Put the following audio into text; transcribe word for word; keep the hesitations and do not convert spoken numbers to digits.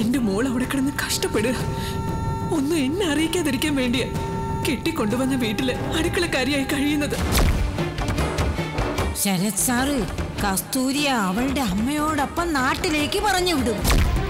എന്റെ മോൾ അവിടെ കിടന്ന് കഷ്ടപ്പെടുക, ഒന്നും എന്നെ അറിയിക്കാതിരിക്കാൻ വേണ്ടിയാ കെട്ടിക്കൊണ്ടുവന്ന വീട്ടില് അടുക്കളക്കാരിയായി കഴിയുന്നത്. ശരത് സാറ് കസ്തൂരിയെ അവളുടെ അമ്മയോടൊപ്പം നാട്ടിലേക്ക് പറഞ്ഞു വിടും.